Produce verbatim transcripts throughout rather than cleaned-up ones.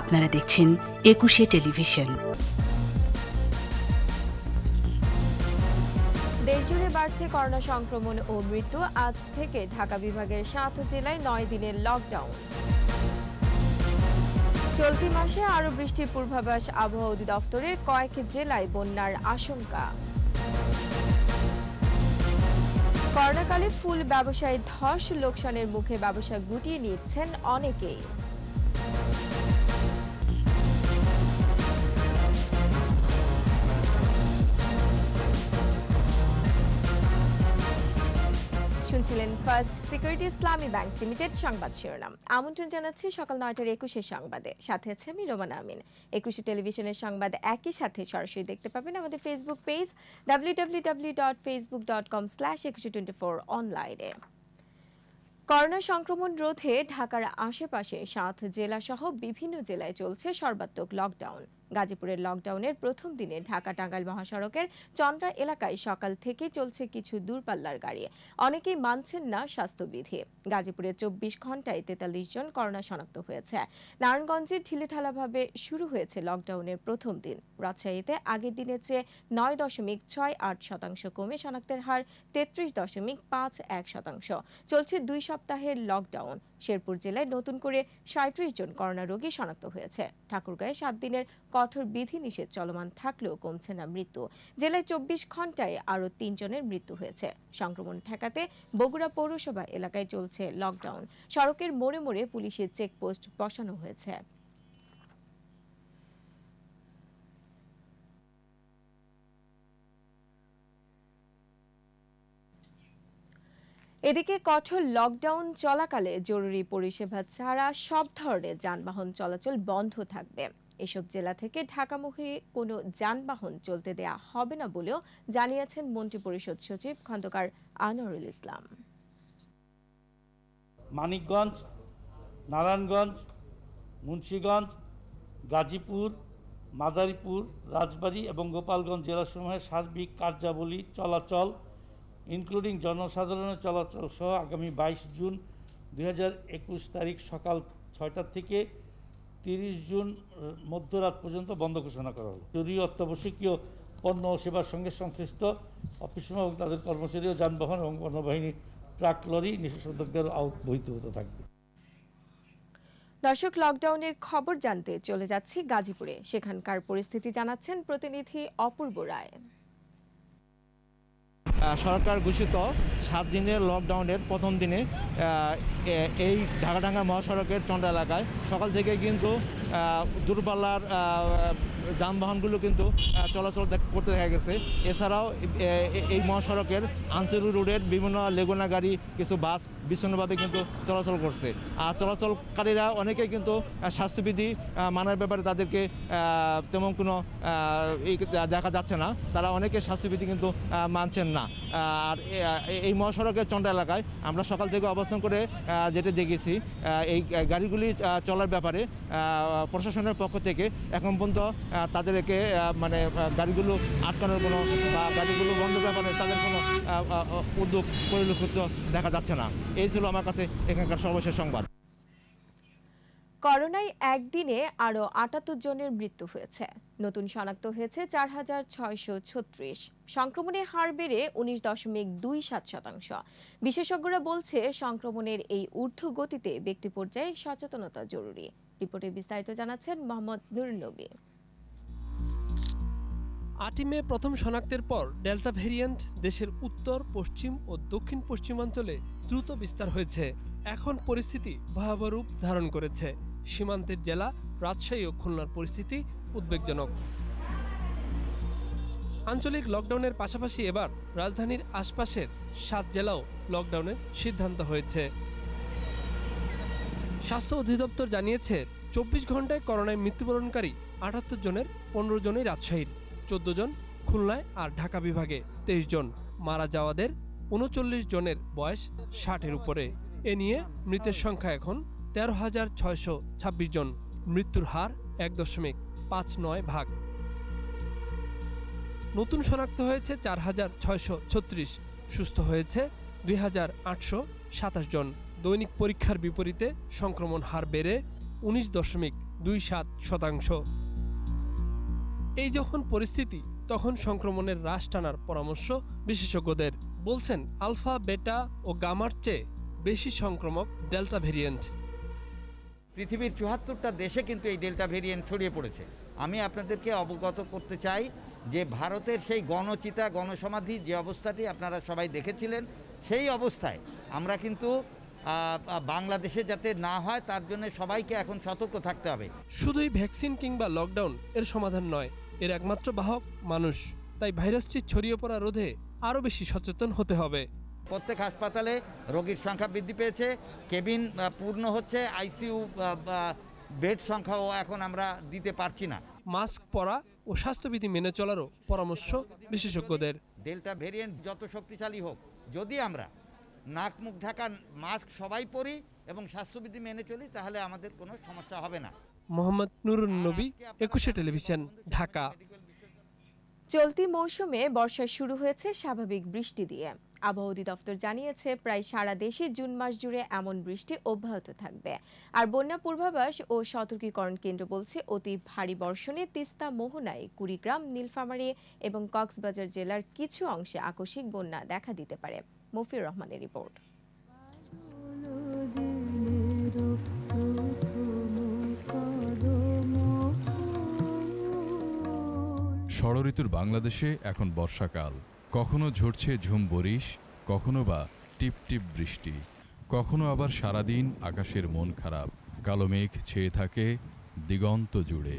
আপনারা দেখছেন একুশে টেলিভিশন। দেশজুড়ে বাড়ছে করোনা সংক্রমণ ও মৃত্যু। আজ থেকে ঢাকা বিভাগের সাত জেলায় নয় দিনের লকডাউন। চলতি মাসে আরও বৃষ্টির পূর্বাভাস আবহাওয়া অধিদপ্তরের। কয়েক জেলায় বন্যার আশঙ্কা। করোনাকালে ফুল ব্যবসায় ধস, লোকসানের মুখে ব্যবসা গুটিয়ে নিচ্ছেন অনেকেই। শুনছিলেন first security Islami bank limited সংবাদ শিরোনাম। আমন্ত্রণ জানাচ্ছি সকাল নয়টার একুশের সংবাদে, সাথে আছে আমি রোমানা আমিন। একুশে টেলিভিশনের সংবাদ একই সাথে সরাসরি দেখতে পাবেন আমাদের Facebook page W W W dot Facebook dot com slash Ekushey twenty four অনলাইনে। করোনা সংক্রমণ রোধে ঢাকার আশেপাশে সাত জেলা সহ বিভিন্ন জেলায় চলছে সর্বাত্মক লকডাউন। গাজীপুরের লকডাউনের প্রথম দিনে ঢাকা টাঙ্গাইল মহাসড়কের চন্দ্রা এলাকায় সকাল থেকে চলছে কিছু দূরপাল্লার গাড়ি। অনেকেই মানছেন না স্বাস্থ্যবিধি। গাজীপুরে চব্বিশ ঘন্টায় তেতাল্লিশ জন করোনা শনাক্ত হয়েছে। নারায়ণগঞ্জে ঢিলেঢালাভাবে শুরু হয়েছে লকডাউনের প্রথম দিন। রাজশাহীতে আগের দিনের চেয়ে নয় দশমিক ছয় আট শতাংশ কমে শনাক্তের হার তেত্রিশ দশমিক পাঁচ এক শতাংশ। চলছে দুই সপ্তাহের লকডাউন। শেরপুর জেলায় নতুন করে সাঁইত্রিশ জন করোনা রোগী শনাক্ত হয়েছে। ঠাকুরগাঁয়ে সাত দিনের কঠোর বিধিনিষেধ চলমান থাকলেও কমছে না মৃত্যু। জেলায় চব্বিশ ঘন্টায় আরও তিন জনের মৃত্যু হয়েছে। সংক্রমণ ঠেকাতে বগুড়া পৌরসভা এলাকায় চলছে লকডাউন। সড়কের মোড়ে মোড়ে পুলিশের চেকপোস্ট বসানো হয়েছে। এদিকে কঠোর লকডাউন চলাকালে জরুরি পরিষেবা ছাড়া সব ধরনের যানবাহন চলাচল বন্ধ থাকবে। এসব জেলা থেকে ঢাকামুখী কোনো যানবাহন চলতে দেয়া হবে না বলেও জানিয়েছেন মন্ত্রিপরিষদ সচিব খন্দকার আনোয়ারুল ইসলাম। মানিকগঞ্জ, নারায়ণগঞ্জ, মুন্সিগঞ্জ, গাজীপুর, মাদারীপুর, রাজবাড়ী এবং গোপালগঞ্জ জেলাসমূহের সার্বিক কার্যাবলী চলাচল ইনক্লুডিং জনসাধারণের চলাচল সহ আগামী বাইশ জুন দুই হাজার একুশ তারিখ সকাল ছয়টা থেকে তিরিশ জুন মধ্যরাত পর্যন্ত বন্ধ ঘোষণা করা হলো। জরুরি অত্যাবশ্যকীয় পণ্য ও সেবার সঙ্গে সংশ্লিষ্ট অফিসম এবং তাদের কর্মচারী ও যানবাহন এবং পণ্যবাহিনীর ট্রাক লরি নিষেধাজ্ঞার আওতাভুক্ত হতে থাকবে। দর্শক, লকডাউনের খবর জানতে চলে যাচ্ছি গাজীপুরে। সেখানকার পরিস্থিতি জানাচ্ছেন প্রতিনিধি অপূর্ব রায়। সরকার ঘোষিত সাত দিনের লকডাউনের প্রথম দিনে এই ঢাকাডাঙ্গা মহাসড়কের চন্দ্রা এলাকায় সকাল থেকে কিন্তু দূরপাল্লার যানবাহনগুলো কিন্তু চলাচল করতে দেখা গেছে। এছাড়াও এই মহাসড়কের আঞ্চলিক রোডের বিভিন্ন লেগুনা গাড়ি, কিছু বাস বিচ্ছিন্নভাবে কিন্তু চলাচল করছে। আর চলাচলকারীরা অনেকে কিন্তু স্বাস্থ্যবিধি মানার ব্যাপারে তাদেরকে তেমন কোনো দেখা যাচ্ছে না, তারা অনেকে স্বাস্থ্যবিধি কিন্তু মানছেন না। আর এই মহাসড়কের চন্দ্রা এলাকায় আমরা সকাল থেকে অবস্থান করে যেটা দেখেছি, এই গাড়িগুলি চলার ব্যাপারে প্রশাসনের পক্ষ থেকে এখন পর্যন্ত তাদেরকে মানে গাড়িগুলো আটকানোর কোনো বা গাড়িগুলো বন্ধ ব্যাপারে তাদের কোনো উদ্যোগ পরিলক্ষিত দেখা যাচ্ছে না। এই ছিল আমার কাছে এখানকার সর্বশেষ সংবাদ। করোনায় একদিনে আরও আটাত্তর জনের মৃত্যু হয়েছে। নতুন শনাক্ত হয়েছে চার হাজার ছয়শো ছত্রিশ। সংক্রমণের হার বেড়ে উনিশ দশমিক দুই সাত শতাংশ। বিশেষজ্ঞরা বলছে সংক্রমণের এই ঊর্ধ্ব গতিতে ব্যক্তি পর্যায়ে সচেতনতা জরুরি। রিপোর্টে বিস্তারিত জানাচ্ছেন মোহাম্মদ নুরনবী। আটই মে প্রথম শনাক্তের পর ডেল্টা ভ্যারিয়েন্ট দেশের উত্তর, পশ্চিম ও দক্ষিণ পশ্চিমাঞ্চলে দ্রুত বিস্তার হয়েছে। এখন পরিস্থিতি ভয়াবহ রূপ ধারণ করেছে। সীমান্তের জেলা রাজশাহী ও খুলনার পরিস্থিতি উদ্বেগজনক। আঞ্চলিক লকডাউনের পাশাপাশি এবার রাজধানীর আশপাশের সাত জেলাও লকডাউনের সিদ্ধান্ত হয়েছে। স্বাস্থ্য অধিদপ্তর জানিয়েছে চব্বিশ ঘন্টায় করোনায় মৃত্যুবরণকারী আটাত্তর জনের পনেরো জনই রাজশাহীর, চোদ্দ জন খুলনায় আর ঢাকা বিভাগে তেইশ জন। মারা যাওয়াদের উনচল্লিশ জনের বয়স ষাটের উপরে। এ নিয়ে মৃতের সংখ্যা এখন তেরো হাজার ছয়শো ছাব্বিশ জন। মৃত্যুর হার এক দশমিক পাঁচ নয় ভাগ। নতুন শনাক্ত হয়েছে চার হাজার ছয়শো ছত্রিশ, সুস্থ হয়েছে দুই হাজার আটশো সাতাশ জন। দৈনিক পরীক্ষার বিপরীতে সংক্রমণ হার বেড়ে উনিশ দশমিক দুই সাত শতাংশ। এই যখন পরিস্থিতি তখন সংক্রমণের হ্রাস টানার পরামর্শ বিশেষজ্ঞদের। বলছেন আলফা, বেটা ও গামার চেয়ে বেশি সংক্রমক ডেল্টা ভেরিয়েন্ট। পৃথিবীর চুয়াত্তরটা দেশে কিন্তু এই ডেল্টা ভেরিয়েন্ট ছড়িয়ে পড়েছে। আমি আপনাদেরকে অবগত করতে চাই যে ভারতের সেই গণচিতা গণসমাধি যে অবস্থাটি আপনারা সবাই দেখেছিলেন, সেই অবস্থায় আমরা কিন্তু বাংলাদেশে যাতে না হয় তার জন্য সবাইকে এখন সতর্ক থাকতে হবে। শুধুই ভ্যাকসিন কিংবা লকডাউন এর সমাধান নয়, এর একমাত্র বাহক মানুষ। তাই ভাইরাসটি ছড়িয়ে পড়া রোধে আরও বেশি সচেতন হতে হবে। প্রত্যেক হাসপাতালে রোগীর সংখ্যা বৃদ্ধি পেয়েছে, কেবিন পূর্ণ হচ্ছে, আইসিইউ বেড সংখ্যাও এখন আমরা দিতে পারছি না। মাস্ক পরা ও স্বাস্থ্যবিধি মেনে চলারও পরামর্শ বিশেষজ্ঞদের। ডেল্টা ভেরিয়েন্ট যত শক্তিশালী হোক, যদি আমরা নাক মুখ ঢাকা মাস্ক সবাই পরি এবং স্বাস্থ্যবিধি মেনে চলি, তাহলে আমাদের কোনো সমস্যা হবে না। মোহাম্মদ নুরুন নবী, একুশে টেলিভিশন, ঢাকা। চলতি মৌসুমে বর্ষা শুরু হয়েছে স্বাভাবিক বৃষ্টি দিয়ে। আবহাওয়া অধিদপ্তর জানিয়েছে প্রায় সারা দেশে জুন মাস জুড়ে এমন বৃষ্টি অব্যাহত থাকবে। আর বন্যা পূর্বাভাস ও সতর্কীকরণ কেন্দ্র বলছে অতি ভারী বর্ষণে তিস্তা, মোহনায়, কুড়িগ্রাম, নীলফামারী এবং কক্সবাজার জেলার কিছু অংশে আকস্মিক বন্যা দেখা দিতে পারে। মুফির রহমানের রিপোর্ট। ষড় ঋতুর বাংলাদেশে এখন বর্ষাকাল। কখনো ঝরছে ঝুম বরিশ, কখনো বা টিপ টিপ বৃষ্টি, কখনো আবার সারাদিন আকাশের মন খারাপ, কালো মেঘ ছেয়ে থাকে দিগন্ত জুড়ে।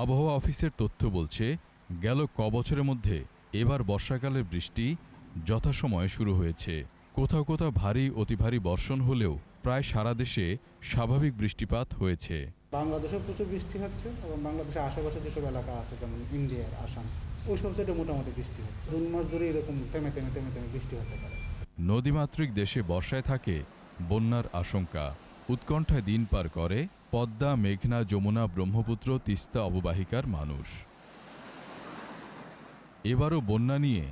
আবহাওয়া অফিসের তথ্য বলছে গেল ক বছরের মধ্যে এবার বর্ষাকালের বৃষ্টি যথাসময়ে শুরু হয়েছে। কোথাও কোথাও ভারী অতি ভারী বর্ষণ হলেও প্রায় সারা দেশে স্বাভাবিক বৃষ্টিপাত হয়েছে। বাংলাদেশে প্রচুর বৃষ্টি হচ্ছে এবং বাংলাদেশের আশেপাশে যেসব এলাকা আছে, যেমন ইন্ডিয়ার আসাম, ওই সব জায়গায় মোটামুটি বৃষ্টি হচ্ছে। জুন মাস ধরে এরকম থেমে থেমে থেমে থেমে বৃষ্টি হতে পারে। নদীমাতৃক দেশে বর্ষায় থাকে বন্যার আশঙ্কা। উৎকণ্ঠায় দিন পার করে পদ্মা, মেঘনা, যমুনা, ব্রহ্মপুত্র, তিস্তা অববাহিকার মানুষ। এবারও বন্যা নিয়ে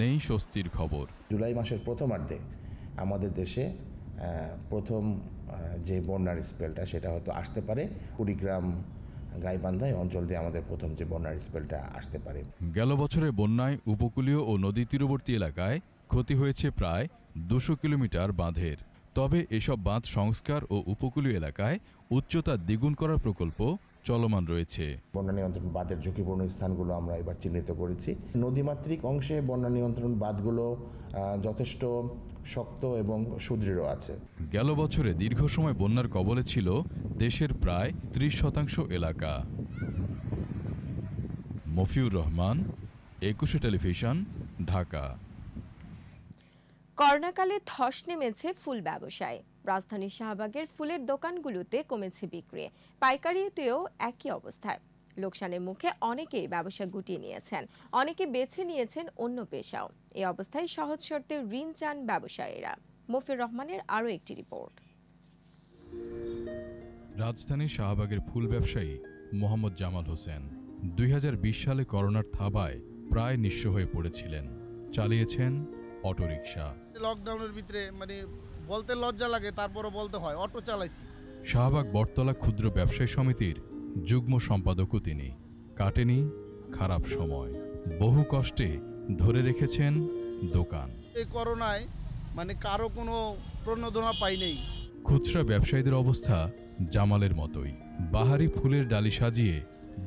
নেই স্বস্তির খবর। জুলাই মাসের প্রথমার্ধে আমাদের দেশে প্রথম যে বন্যার স্পেলটা সেটা হয়তো আসতে পারে। কুড়িগ্রাম, গাইবান্ধা অঞ্চল দিয়ে আমাদের প্রথম যে বন্যার স্পেলটা আসতে পারে। গেল বছরে বন্যায় উপকূলীয় ও নদী তীরবর্তী এলাকায় ক্ষতি হয়েছে প্রায় দুশো কিলোমিটার বাঁধের। তবে এসব বাঁধ সংস্কার ও উপকূলীয় এলাকায় উচ্চতা দ্বিগুণ করার প্রকল্প চলমান রয়েছে। বন্যা নিয়ন্ত্রণ বাঁধের ঝুঁকিপূর্ণ স্থানগুলো আমরা এবার চিহ্নিত করেছি। নদীমাতৃক অংশে বন্যা নিয়ন্ত্রণ বাঁধগুলো যথেষ্ট শক্ত এবং সুদৃঢ় আছে। গেল বছরে দীর্ঘ সময় বন্যার কবলে ছিল দেশের প্রায় ত্রিশ শতাংশ এলাকা। মফিউর রহমান, একুশে টেলিভিশন, ঢাকা। করোনাকালে ধস নেমেছে ফুল ব্যবসায়। রাজধানীর শাহবাগের ফুলের দোকানগুলোতে কমেছে বিক্রি, পাইকারিতেও একই অবস্থায়। লোকসানের মুখে অনেকেই ব্যবসা গুটিয়ে নিয়েছেন, অনেকে বেছে নিয়েছেন অন্য পেশাও। এই অবস্থায় সহজ শর্তে ঋণ চান ব্যবসায়ীরা। মফির রহমানের আরও একটি রিপোর্ট। রাজধানীর শাহবাগের ফুল ব্যবসায়ী মোহাম্মদ জামাল হোসেন দুই হাজার বিশ সালে করোনার থাবায় প্রায় নিঃস্ব হয়ে পড়েছিলেন। চালিয়েছেন অটোরিকশা। লকডাউনের ভিতরে মানে বলতে লজ্জা লাগে, তারপরও বলতে হয়, অটো চালাইছি। শাহবাগ বটতলা ক্ষুদ্র ব্যবসায়ী সমিতির যুগ্ম সম্পাদকও তিনি। কাটেনি খারাপ সময়, বহু কষ্টে ধরে রেখেছেন দোকান। এই করোনায় মানে কারো কোনো প্রণোদনা পাই নেই। খুচরা ব্যবসায়ীদের অবস্থা জামালের মতোই। বাহারি ফুলের ডালি সাজিয়ে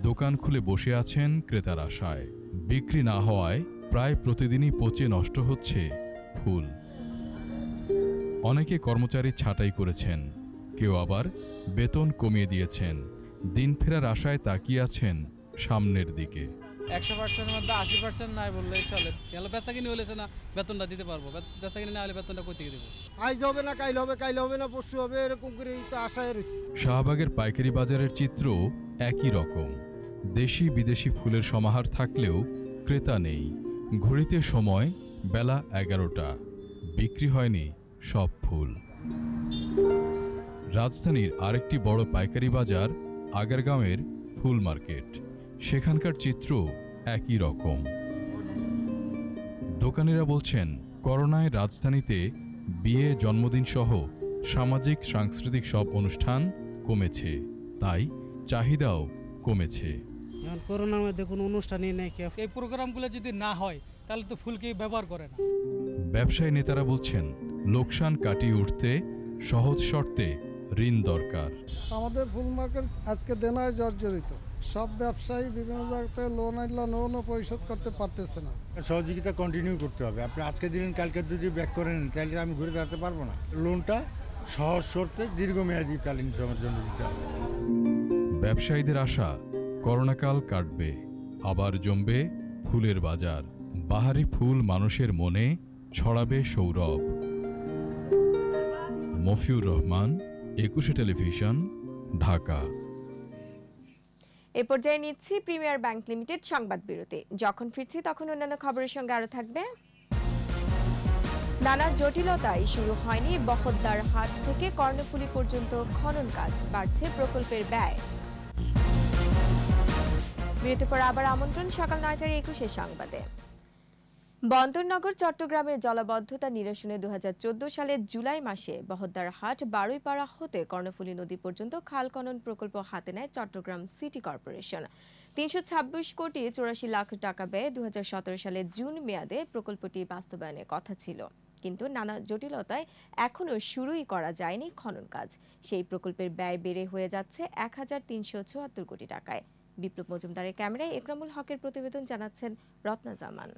দোকান খুলে বসে আছেন ক্রেতার আশায়। বিক্রি না হওয়ায় প্রায় প্রতিদিনই পচে নষ্ট হচ্ছে ফুল। অনেকে কর্মচারী ছাঁটাই করেছেন, কেউ আবার বেতন কমিয়ে দিয়েছেন। দিন ফেরার আশায় তাকিয়ে আছেন সামনের দিকে। একশো পার্সেন্টের মধ্যে আশি পার্সেন্ট নাই বললেই চলে। বেচা কিনে হলে না বেতনটা দিতে পারবো, বেচা কিনে না হলে বেতনটা কই থেকে দেবো। আজ হবে না, কাল হবে, কাল হবে না, পরশু হবে, এরকম করে তো আশায় রয়েছে। শাহবাগের পাইকারি বাজারের চিত্র একই রকম। দেশি বিদেশি ফুলের সমাহার থাকলেও ক্রেতা নেই। ঘড়িতে সময় বেলা এগারোটা, বিক্রি হয়নি সব ফুল। রাজধানীর আরেকটি বড় পাইকারি বাজার আগারগাঁওয়ের ফুল মার্কেট, সেখানকার চিত্র একই রকম। দোকানিরা বলছেন করোনায় রাজধানীতে বিয়ে, জন্মদিন সহ सामाजिक सांस्कृतिक सब अनुष्ठान कमेছে তাই চাহিদাও কমেছে। এখন করোনার মধ্যে কোনো অনুষ্ঠানই নাই, এই প্রোগ্রামগুলো যদি না হয় তাহলে তো ফুলকে ব্যবহার করে না। ব্যবসায়ী নেতারা বলছেন লোকসান কাটিয়ে উঠতে সহজ শর্তে ঋণ দরকার। আমাদের ফুল মার্কেট আজকে দেনায় জর্জরিত, সব ব্যবসায়ী বিভিন্ন জায়গাতে লোন আইলা লোনও পরিশোধ করতে পারতেছে না। সহযোগিতা কন্টিনিউ করতে হবে, আপনি আজকে দিন কালকে যদি ব্যাক করেন তাহলে আমি ঘুরে দাঁড়াতে পারবো না। লোনটা সহজ শর্তে দীর্ঘমেয়াদী কালীন সময়ের জন্য দিতে হবে। ব্যবসায়ীদের আশা করোনাকাল কাটবে, আবার জমবে ফুলের বাজার, বাহারি ফুল মানুষের মনে ছড়াবে সৌরভ। মফিউর রহমান, একুশে টেলিভিশন, ঢাকা। এ পর্যায়ে নিচ্ছি প্রিমিয়ার ব্যাংক লিমিটেড সংবাদ বিরতি। যখন ফিরছি তখন অন্যান্য খবরের সঙ্গে আরও থাকবে। নানা জটিলতায় শুরু হয়নি বহদ্দার হাট থেকে কর্ণফুলী পর্যন্ত খনন কাজ, বাড়ছে প্রকল্পের ব্যয়। বিরতির পর আবার আমন্ত্রণ সকাল নয়টার একুশে সংবাদে। বন্দরনগর চট্টগ্রামের জলাবদ্ধতা নিরসনে দুই হাজার চোদ্দ সালের জুলাই মাসে বহদ্দার হাট বারুইপাড়া হতে কর্ণফুলী নদী পর্যন্ত খাল খনন প্রকল্প হাতে নেয় চট্টগ্রাম সিটি কর্পোরেশন। তিনশো ছাব্বিশ কোটি চুরাশি লাখ টাকা ব্যয়ে দুই হাজার সতেরো সালের জুন মেয়াদে প্রকল্পটি বাস্তবায়নের কথা ছিল, কিন্তু নানা জটিলতায় এখনও শুরুই করা যায়নি খনন কাজ। সেই প্রকল্পের ব্যয় বেড়ে হয়ে যাচ্ছে এক হাজার তিনশো চুয়াত্তর কোটি টাকায়। বিপ্লব মজুমদারের ক্যামেরায় একরামুল হকের প্রতিবেদন, জানাচ্ছেন রত্না জামান।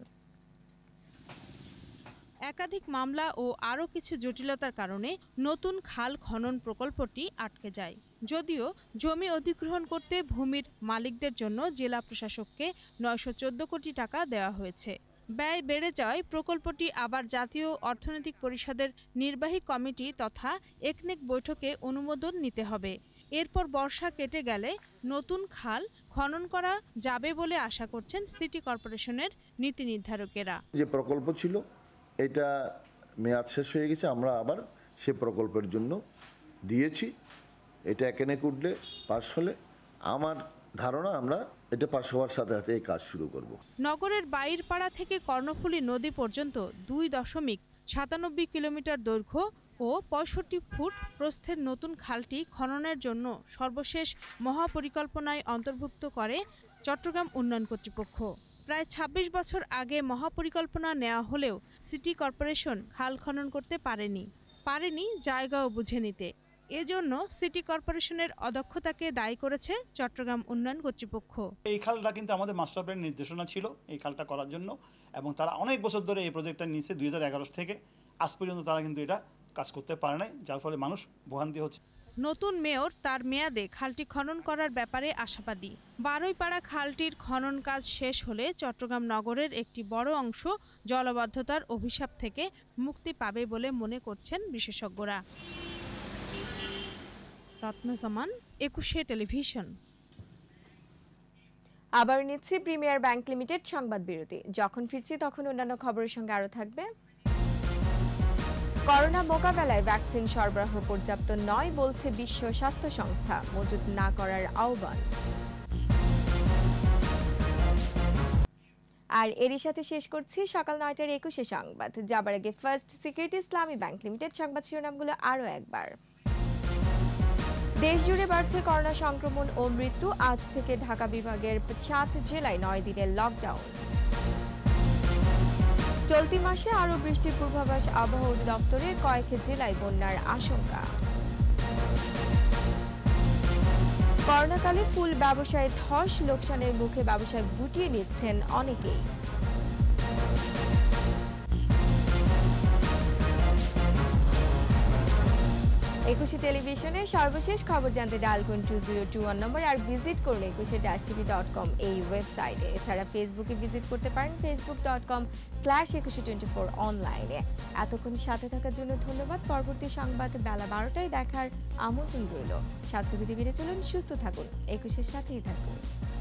একাধিক মামলা ও আরও কিছু জটিলতার কারণে নতুন খাল খনন প্রকল্পটি আটকে যায়। যদিও জমি অধিগ্রহণ করতে ভূমির মালিকদের জন্য জেলা প্রশাসককে নয়শো চোদ্দ কোটি টাকা দেওয়া হয়েছে। ব্যয় বেড়ে যাওয়ায় প্রকল্পটি আবার জাতীয় অর্থনৈতিক পরিষদের নির্বাহী কমিটি তথা একনেক বৈঠকে অনুমোদন নিতে হবে। এরপর বর্ষা কেটে গেলে নতুন খাল খনন করা যাবে বলে আশা করছেন সিটি কর্পোরেশনের নীতি নির্ধারকেরা। যে প্রকল্প ছিল এটা মেয়াদ শেষ হয়ে গেছে, আমরা আবার সে প্রকল্পের জন্য দিয়েছি। এটা এখানে উঠলে পাশ হলে আমার ধারণা আমরা এটা পাশ হওয়ার সাথে সাথে এই কাজ শুরু করব। নগরের বাইরপাড়া থেকে কর্ণফুলী নদী পর্যন্ত দুই দশমিক সাতানব্বই কিলোমিটার দৈর্ঘ্য ও পঁয়ষট্টি ফুট প্রস্থের নতুন খালটি খননের জন্য সর্বশেষ মহাপরিকল্পনায় অন্তর্ভুক্ত করে চট্টগ্রাম উন্নয়ন কর্তৃপক্ষ। প্রায় ছাব্বিশ বছর আগে মহাপরিকল্পনা নেওয়া হলেও সিটি কর্পোরেশন খাল খনন করতে পারেনি, পারেনি জায়গাও বুঝে নিতে। এজন্য সিটি কর্পোরেশনের অদক্ষতাকে দায়ী করেছে চট্টগ্রাম উন্নয়ন কর্তৃপক্ষ। এই খালটা কিন্তু আমাদের মাস্টার প্ল্যান নির্দেশনা ছিল এই খালটা করার জন্য, এবং তারা অনেক বছর ধরে এই প্রজেক্টটা নিয়েছে। দুই হাজার এগারো থেকে আজ পর্যন্ত তারা কিন্তু এটা কাজ করতে পারে নাই, যার ফলে মানুষ ভোগান্তি হচ্ছে। নতুন মেয়র তার মেয়াদে খালটি খনন করার ব্যাপারে আশাবাদী। বারুইপাড়া খালটির খনন কাজ শেষ হলে চট্টগ্রাম নগরের একটি বড় অংশ জলাবদ্ধতার অভিশাপ থেকে মুক্তি পাবে বলে মনে করছেন বিশেষজ্ঞরা। রত্না জামান, একুশে টেলিভিশন। আবার নিচ্ছি প্রিমিয়ার ব্যাংক লিমিটেড সংবাদ বিরতি। যখন ফিরছি তখন অন্যান্য খবরের সঙ্গে আরও থাকবে। করোনা মোকাবেলায় ভ্যাকসিন সরবরাহ পর্যাপ্ত নয় বলছে বিশ্ব স্বাস্থ্য সংস্থা, মজুত না করার আহ্বান। আর এরই সাথে শেষ করছি সকাল নয়টার একুশে সংবাদ। যাবার আগে first security Islami bank limited সংবাদ শিরোনামগুলো আরও একবার। দেশ জুড়ে বাড়ছে করোনা সংক্রমণ ও মৃত্যু, আজ থেকে ঢাকা বিভাগের সাত জেলায় নয় দিনের লকডাউন। চলতি মাসে আরও বৃষ্টির পূর্বাভাস আবহাওয়া অধিদপ্তরের, কয়েক জেলায় বন্যার আশঙ্কা। করোনাকালে ফুল ব্যবসায় ধস, লোকসানের মুখে ব্যবসা গুটিয়ে নিচ্ছেন অনেকেই। একুশে টেলিভিশনের সর্বশেষ খবর জানতে ডায়াল করুন two zero two one number, আর ভিজিট করুন একুশে টিভি ডট কম এই ওয়েবসাইটে। এছাড়া ফেসবুকে ভিজিট করতে পারেন Facebook dot com slash Ekushey twenty four. অনলাইনে এতক্ষণ সাথে থাকার জন্য ধন্যবাদ। পরবর্তী সংবাদ বেলা বারোটায় দেখার আমন্ত্রণ রইল। স্বাস্থ্যবিধি মেনে চলুন, সুস্থ থাকুন, একুশের সাথেই থাকুন।